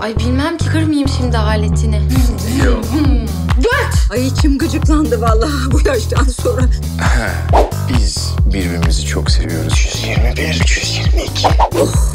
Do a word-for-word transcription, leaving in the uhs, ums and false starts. Ay bilmem ki, kırmayayım şimdi aletini. Yok. Dört! Ay içim gıcıklandı vallahi bu yaştan sonra. Biz birbirimizi çok seviyoruz. yüz yirmi bir, yüz yirmi iki. Oh.